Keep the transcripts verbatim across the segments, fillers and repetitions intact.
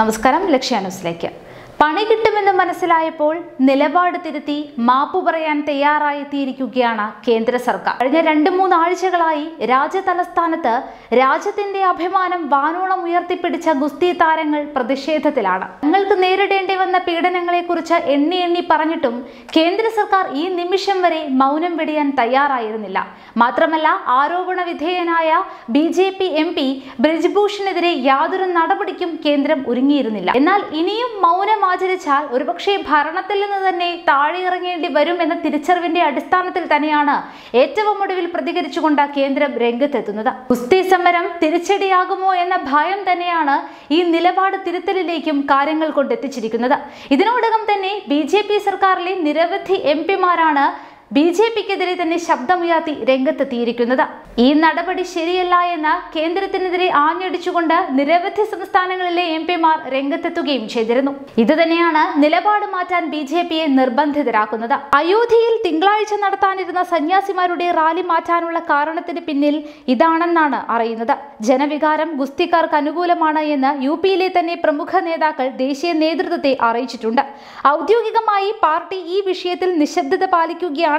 നമസ്കാരം ലക്ഷ്യ ന്യൂസിലേക്ക് പണി കിട്ടുമെന്ന് മനസ്സിലായപ്പോൾ നിലപാട് തിരുത്തി മാപ്പ് പറയാൻ തയ്യാറായിത്തിയിരിക്കുകയാണ് കേന്ദ്ര സർക്കാർ. കഴിഞ്ഞ രണ്ട് മൂന്ന് ആഴ്ചകളായി രാജ്യതലസ്ഥാനത്ത് രാജ്യത്തിന്റെ അഭിമാനം വാനോളം ഉയർത്തിപ്പിടിച്ച ഗുസ്തി താരങ്ങൾ പ്രതിഷേധത്തിലാണ്. തങ്ങൾക്ക് നേരിടേണ്ടി വന്ന പീഡനങ്ങളെക്കുറിച്ച് എണ്ണി എണ്ണി പറഞ്ഞിട്ടും കേന്ദ്ര സർക്കാർ ഈ നിമിഷം വരെ മൗനം വെടിയാൻ തയ്യാറായിരുന്നില്ല. മാത്രമല്ല, ആരോപണ വിധേയനായ B J P M P Brij ഭൂഷണെതിരെ യാതൊരു നടപടിക്കും കേന്ദ്രം ഒരുങ്ങിയിരുന്നില്ല. എന്നാൽ ഇനിയും മൗനമായി ആചരിച്ചാൽ ഒരുപക്ഷേ ഭരണത്തിൽ നിന്ന് തന്നെ താഴെയിറങ്ങേണ്ടി വരും എന്ന തിരിച്ചറിവിന്റെ അടിസ്ഥാനത്തിൽ തന്നെയാണ് ഏറ്റവും ഒടുവിൽ പ്രതികരിച്ചുകൊണ്ട് കേന്ദ്രം രംഗത്തെത്തുന്നത്. ഗുസ്തി സമരം തിരിച്ചടിയാകുമോ എന്ന ഭയം തന്നെയാണ് ഈ നിലപാട് തിരുത്തലിലേക്കും കാര്യങ്ങൾ കൊണ്ടെത്തിച്ചിരിക്കുന്നത്. ഇതിനോടകം തന്നെ ബി ജെ പി സർക്കാരിലെ നിരവധി എം പിമാരാണ് ബി ജെ പിക്കെതിരെ തന്നെ ശബ്ദമുയർത്തി രംഗത്തെത്തിയിരിക്കുന്നത്. ഈ നടപടി ശരിയല്ല എന്ന് കേന്ദ്രത്തിനെതിരെ ആഞ്ഞടിച്ചുകൊണ്ട് നിരവധി സംസ്ഥാനങ്ങളിലെ എം പിമാർ രംഗത്തെത്തുകയും ചെയ്തിരുന്നു. ഇത് തന്നെയാണ് നിലപാട് മാറ്റാൻ ബി ജെ പിയെ നിർബന്ധിതരാക്കുന്നത്. അയോധ്യയിൽ തിങ്കളാഴ്ച നടത്താനിരുന്ന സന്യാസിമാരുടെ റാലി മാറ്റാനുള്ള കാരണത്തിന് പിന്നിൽ ഇതാണെന്നാണ് അറിയുന്നത്. ജനവികാരം ഗുസ്തിക്കാർക്ക് അനുകൂലമാണ് എന്ന് യു പിയിലെ തന്നെ പ്രമുഖ നേതാക്കൾ ദേശീയ നേതൃത്വത്തെ അറിയിച്ചിട്ടുണ്ട്. ഔദ്യോഗികമായി പാർട്ടി ഈ വിഷയത്തിൽ നിശബ്ദത പാലിക്കുകയാണ്.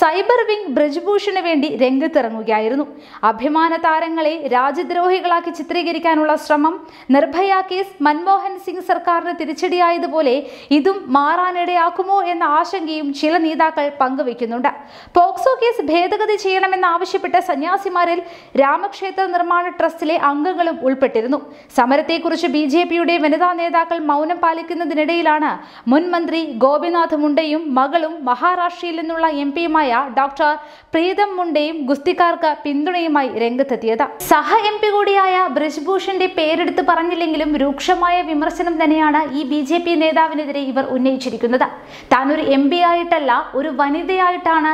സൈബർ വിംഗ് ബ്രിജ് ഭൂഷന് വേണ്ടി രംഗത്തിറങ്ങുകയായിരുന്നു. അഭിമാന താരങ്ങളെ രാജ്യദ്രോഹികളാക്കി ചിത്രീകരിക്കാനുള്ള ശ്രമം നിർഭയ കേസ് മൻമോഹൻ സിംഗ് സർക്കാരിന് തിരിച്ചടിയായതുപോലെ ഇതും മാറാനിടയാക്കുമോ എന്ന ആശങ്കയും ചില നേതാക്കൾ പങ്കുവെക്കുന്നുണ്ട്. പോക്സോ കേസ് ഭേദഗതി ചെയ്യണമെന്നാവശ്യപ്പെട്ട സന്യാസിമാരിൽ രാമക്ഷേത്ര നിർമ്മാണ ട്രസ്റ്റിലെ അംഗങ്ങളും ഉൾപ്പെട്ടിരുന്നു. സമരത്തെക്കുറിച്ച് ബി ജെ പിയുടെ വനിതാ നേതാക്കൾ മൗനം പാലിക്കുന്നതിനിടയിലാണ് മുൻ മന്ത്രി ഗോപിനാഥ് മുണ്ടയും മകളും മഹാരാഷ്ട്രയിൽ നിന്നും എം പിയുമായ ഡോക്ടർ പ്രീതം മുണ്ടയും ഗുസ്തിക്കാർക്ക് പിന്തുണയുമായി രംഗത്തെത്തിയത്. സഹ എം പി കൂടിയായ ബ്രിജ് ഭൂഷന്റെ പേരെടുത്ത് പറഞ്ഞില്ലെങ്കിലും രൂക്ഷമായ വിമർശനം തന്നെയാണ് ഈ ബി ജെ പി നേതാവിനെതിരെ ഇവർ ഉന്നയിച്ചിരിക്കുന്നത്. താനൊരു എം പി ആയിട്ടല്ല, ഒരു വനിതയായിട്ടാണ്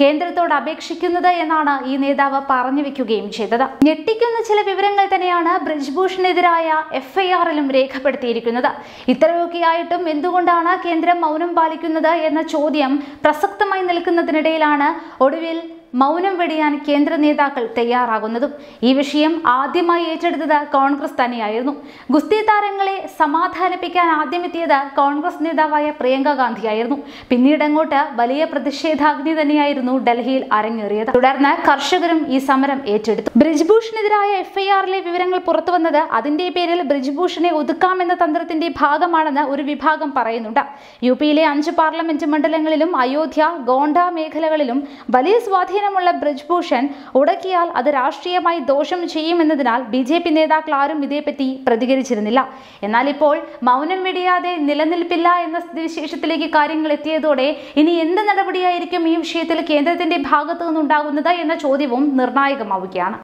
കേന്ദ്രത്തോട് അപേക്ഷിക്കുന്നത് എന്നാണ് ഈ നേതാവ് പറഞ്ഞു വെക്കുകയും ചെയ്തത്. ഞെട്ടിക്കുന്ന ചില വിവരങ്ങൾ തന്നെയാണ് ബ്രിജ് ഭൂഷണെതിരായ എഫ് ഐ ആറിലും രേഖപ്പെടുത്തിയിരിക്കുന്നത്. ഇത്രയൊക്കെയായിട്ടും എന്തുകൊണ്ടാണ് കേന്ദ്രം മൗനം പാലിക്കുന്നത് എന്ന ചോദ്യം പ്രസക്തമായി നിൽക്കുന്നതിനിടയിലാണ് ഒടുവിൽ മൗനം വെടിയാൻ കേന്ദ്ര നേതാക്കൾ തയ്യാറാകുന്നതും. ഈ വിഷയം ആദ്യമായി ഏറ്റെടുത്തത് കോൺഗ്രസ് തന്നെയായിരുന്നു. ഗുസ്തി താരങ്ങളെ സമാധാനിപ്പിക്കാൻ ആദ്യമെത്തിയത് കോൺഗ്രസ് നേതാവായ പ്രിയങ്ക ഗാന്ധിയായിരുന്നു. പിന്നീടങ്ങോട്ട് വലിയ പ്രതിഷേധാഗ്നി തന്നെയായിരുന്നു ഡൽഹിയിൽ അരങ്ങേറിയത്. തുടർന്ന് കർഷകരും ഈ സമരം ഏറ്റെടുത്തു. ബ്രിജ് ഭൂഷണെതിരായ എഫ് ഐ ആറിലെ വിവരങ്ങൾ പുറത്തുവന്നത് അതിന്റെ പേരിൽ ബ്രിജ് ഭൂഷനെ ഒതുക്കാമെന്ന തന്ത്രത്തിന്റെ ഭാഗമാണെന്ന് ഒരു വിഭാഗം പറയുന്നുണ്ട്. യു പിയിലെ അഞ്ച് പാർലമെന്റ് മണ്ഡലങ്ങളിലും അയോധ്യ ഗോണ്ട മേഖലകളിലും വലിയ സ്വാധീനം ുള്ള ബ്രിജ് ഭൂഷൻ ഉടക്കിയാൽ അത് രാഷ്ട്രീയമായി ദോഷം ചെയ്യുമെന്നതിനാൽ ബി ജെ പി നേതാക്കൾ ആരും ഇതേപ്പറ്റി പ്രതികരിച്ചിരുന്നില്ല. എന്നാൽ ഇപ്പോൾ മൗനം വെടിയാതെ നിലനിൽപ്പില്ല എന്ന സ്ഥിതിവിശേഷത്തിലേക്ക് കാര്യങ്ങൾ എത്തിയതോടെ ഇനി എന്ത് നടപടിയായിരിക്കും ഈ വിഷയത്തിൽ കേന്ദ്രത്തിന്റെ ഭാഗത്തു നിന്നുണ്ടാകുന്നത് എന്ന ചോദ്യവും നിർണായകമാവുകയാണ്.